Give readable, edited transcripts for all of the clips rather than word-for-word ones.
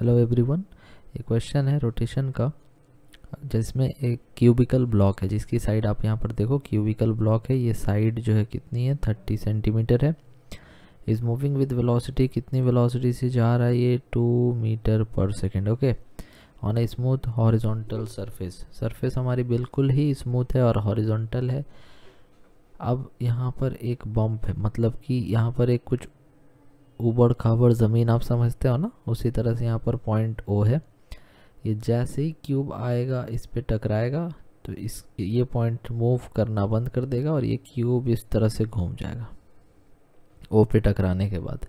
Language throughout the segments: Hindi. हेलो एवरीवन, ये क्वेश्चन है रोटेशन का जिसमें एक क्यूबिकल ब्लॉक है जिसकी साइड आप यहाँ पर देखो क्यूबिकल ब्लॉक है। ये साइड जो है कितनी है 30 सेंटीमीटर है। इज मूविंग विद वेलोसिटी, कितनी वेलोसिटी से जा रहा है ये 2 मीटर पर second. Okay, on a smooth horizontal surface, surface हमारी बिल्कुल ही स्मूथ है और हॉरिजॉन्टल है। अब यहाँ पर एक बम्प है, मतलब कि यहाँ पर एक कुछ उबड़ खाबड़ ज़मीन आप समझते हो ना, उसी तरह से यहाँ पर पॉइंट ओ है। ये जैसे ही क्यूब आएगा इस पे टकराएगा तो इस ये पॉइंट मूव करना बंद कर देगा और ये क्यूब इस तरह से घूम जाएगा ओ पे टकराने के बाद।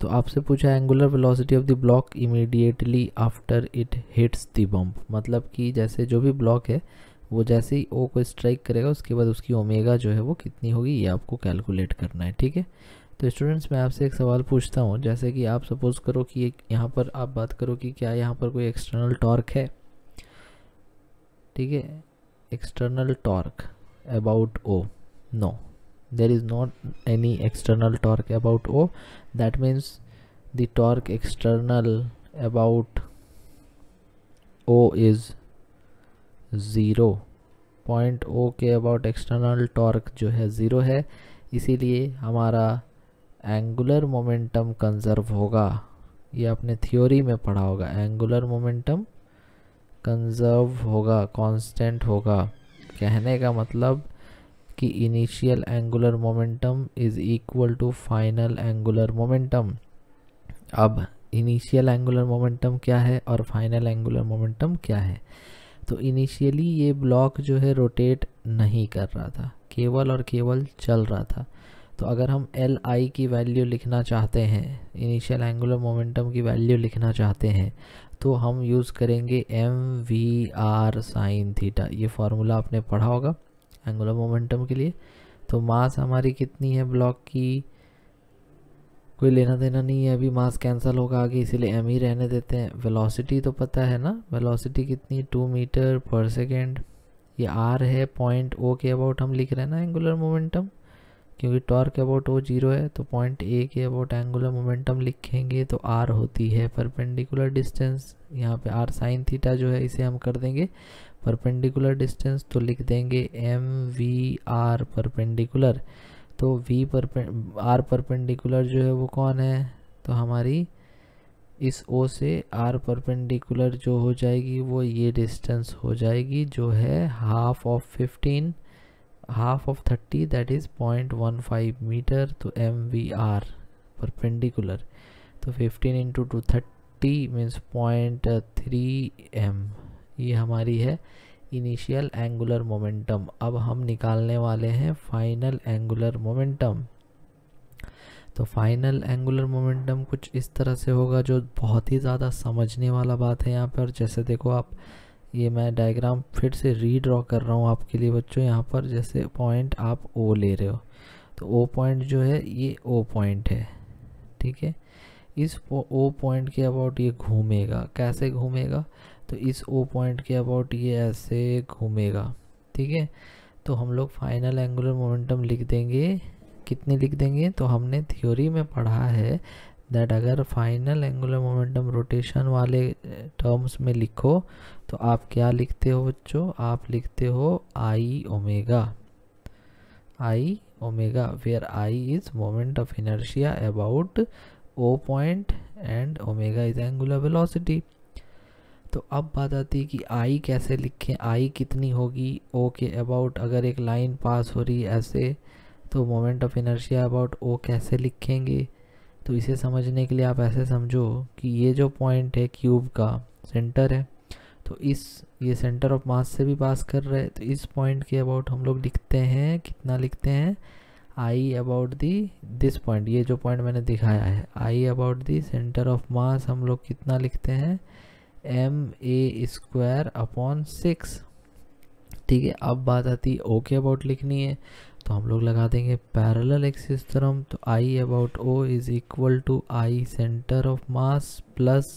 तो आपसे पूछा angular velocity of the block immediately after it hits the bump, मतलब कि जैसे जो भी ब्लॉक है वो जैसे ही ओ को स्ट्राइक करेगा उसके बाद उसकी ओमेगा जो है वो कितनी होगी ये आपको कैलकुलेट करना है। ठीक है, तो स्टूडेंट्स मैं आपसे एक सवाल पूछता हूँ, जैसे कि आप सपोज करो कि एक यहाँ पर आप बात करो कि क्या यहाँ पर कोई एक्सटर्नल टॉर्क है। ठीक है, external torque about O, no there is not any external torque about O, that means the torque external about O is 0। Point O के अबाउट एक्सटर्नल टॉर्क जो है 0 है, इसीलिए हमारा एंगुलर मोमेंटम कंजर्व होगा। ये आपने थ्योरी में पढ़ा होगा, एंगुलर मोमेंटम कंजर्व होगा, कांस्टेंट होगा। कहने का मतलब कि initial angular momentum is equal to final angular momentum. अब इनिशियल एंगुलर मोमेंटम क्या है और फाइनल एंगुलर मोमेंटम क्या है। तो इनिशियली ये ब्लॉक जो है रोटेट नहीं कर रहा था, केवल और केवल चल रहा था। तो अगर हम एल आई की वैल्यू लिखना चाहते हैं, इनिशियल एंगुलर मोमेंटम की वैल्यू लिखना चाहते हैं, तो हम यूज़ करेंगे mvr sin थीटा। ये फार्मूला आपने पढ़ा होगा एंगुलर मोमेंटम के लिए। तो मास हमारी कितनी है ब्लॉक की, कोई लेना देना नहीं है, अभी मास कैंसिल होगा आगे, इसीलिए एम ही रहने देते हैं। वेलोसिटी तो पता है ना, वेलोसिटी कितनी 2 मीटर पर सेकेंड। ये आर है, पॉइंट ओ के अबाउट हम लिख रहे हैं ना एंगुलर मोमेंटम, क्योंकि टॉर्क अबाउट ओ 0 है तो पॉइंट ए के अबाउट एंगुलर मोमेंटम लिखेंगे। तो आर होती है परपेंडिकुलर डिस्टेंस, यहाँ पे आर साइन थीटा जो है इसे हम कर देंगे परपेंडिकुलर डिस्टेंस, तो लिख देंगे mvr परपेंडिकुलर। तो आर परपेंडिकुलर जो है वो कौन है, तो हमारी इस ओ से आर परपेंडिकुलर जो हो जाएगी वो ये डिस्टेंस हो जाएगी जो है half of 30, that is 0.15 metre. तो mvr परपेंडिकुलर, तो 15 × 230 मीन्स 0.3 m। ये हमारी है इनिशियल एंगुलर मोमेंटम। अब हम निकालने वाले हैं फाइनल एंगुलर मोमेंटम। तो फाइनल एंगुलर मोमेंटम कुछ इस तरह से होगा, जो बहुत ही ज़्यादा समझने वाला बात है यहाँ पर। जैसे देखो आप, ये मैं डायग्राम फिर से रीड्रॉ कर रहा हूँ आपके लिए बच्चों। यहाँ पर जैसे पॉइंट आप ओ ले रहे हो, तो ओ पॉइंट जो है ये ओ पॉइंट है। ठीक है, इस ओ पॉइंट के अबाउट ये घूमेगा। कैसे घूमेगा, तो इस ओ पॉइंट के अबाउट ये ऐसे घूमेगा। ठीक है, तो हम लोग फाइनल एंगुलर मोमेंटम लिख देंगे, कितने लिख देंगे, तो हमने थ्योरी में पढ़ा है दैट अगर फाइनल एंगुलर मोमेंटम रोटेशन वाले टर्म्स में लिखो तो आप क्या लिखते हो बच्चों, आप लिखते हो I omega, where I is moment of inertia about O point and omega is angular velocity. तो अब बात आती है कि आई कैसे लिखें, आई कितनी होगी ओ के अबाउट। अगर एक लाइन पास हो रही है ऐसे, तो moment of inertia about O कैसे लिखेंगे। तो इसे समझने के लिए आप ऐसे समझो कि ये जो पॉइंट है क्यूब का सेंटर है, तो इस ये सेंटर ऑफ मास से भी पास कर रहे हैं। तो इस पॉइंट के अबाउट हम लोग लिखते हैं, कितना लिखते हैं, I about the this point, ये जो पॉइंट मैंने दिखाया है। I about the centre of mass हम लोग कितना लिखते हैं, ma² अपॉन 6। ठीक है, अब बात आती है ओ के अबाउट लिखनी है, तो हम लोग लगा देंगे पैरेलल एक्सिस थ्योरम। तो I about O is equal to I centre of mass plus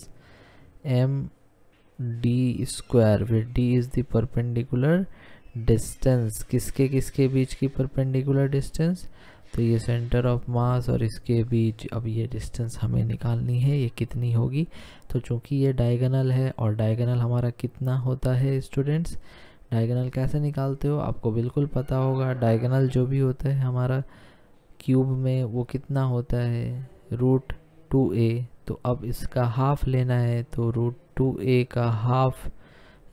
md², फिर D is the perpendicular distance, किसके बीच की परपेंडिकुलर डिस्टेंस, तो ये सेंटर ऑफ मास और इसके बीच अब ये डिस्टेंस हमें निकालनी है, ये कितनी होगी। तो चूँकि ये डायगोनल है और डायगोनल हमारा कितना होता है स्टूडेंट्स, डायगोनल कैसे निकालते हो आपको बिल्कुल पता होगा। डायगोनल जो भी होता है हमारा क्यूब में वो कितना होता है √2a। तो अब इसका हाफ लेना है तो √2a का हाफ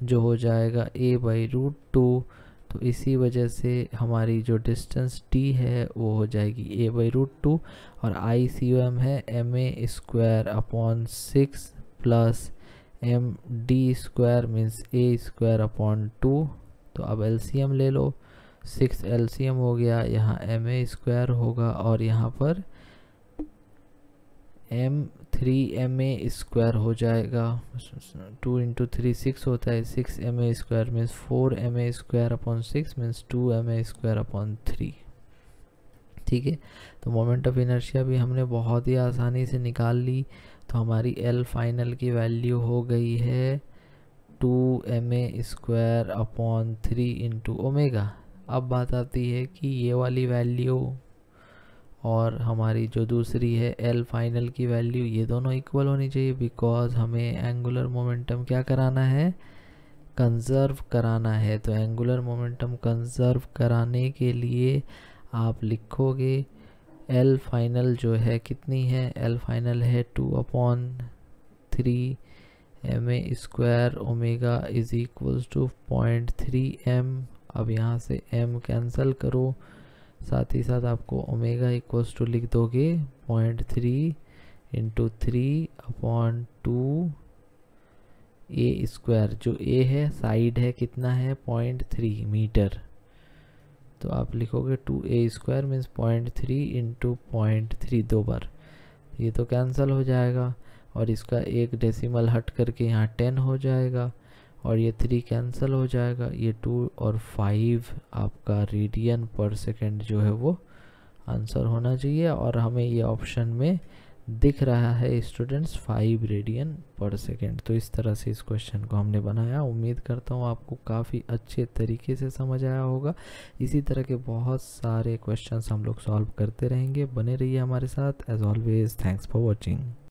जो हो जाएगा a/√2। तो इसी वजह से हमारी जो डिस्टेंस t है वो हो जाएगी a/√2 और ICOM है ma² upon 6 plus md² means a² upon 2। तो अब LCM ले लो, 6 LCM हो गया, यहाँ ma² होगा और यहाँ पर m3ma² हो जाएगा। 2 × 3 6 होता है, 6ma² means 4ma² upon 6 means 2ma² upon 3। ठीक है, तो मोमेंट ऑफ इनर्शिया भी हमने बहुत ही आसानी से निकाल ली। तो हमारी L फाइनल की वैल्यू हो गई है 2ma² अपॉन 3 इंटू ओमेगा। अब बात आती है कि ये वाली वैल्यू और हमारी जो दूसरी है L फाइनल की वैल्यू, ये दोनों इक्वल होनी चाहिए बिकॉज़ हमें एंगुलर मोमेंटम क्या कराना है, कंजर्व कराना है। तो एंगुलर मोमेंटम कंजर्व कराने के लिए आप लिखोगे L फाइनल जो है कितनी है, L फाइनल है 2/3ma² omega is equals to 0.3m। अब यहाँ से m कैंसिल करो, साथ ही साथ आपको ओमेगा इक्वल्स टू लिख दोगे 0.3 × 3 अपॉन 2a²। जो a है साइड है कितना है 0.3 मीटर। तो आप लिखोगे 2a² मीन्स 0.3 × 0.3 दो बार, ये तो कैंसिल हो जाएगा और इसका एक डेसिमल हट करके यहाँ 10 हो जाएगा और ये 3 कैंसिल हो जाएगा। ये 2 और 5 आपका रेडियन पर सेकंड जो है वो आंसर होना चाहिए और हमें ये ऑप्शन में दिख रहा है स्टूडेंट्स 5 रेडियन पर सेकंड। तो इस तरह से इस क्वेश्चन को हमने बनाया। उम्मीद करता हूँ आपको काफ़ी अच्छे तरीके से समझ आया होगा। इसी तरह के बहुत सारे क्वेश्चंस हम लोग सॉल्व करते रहेंगे, बने रहिए हमारे साथ। As always thanks for watching.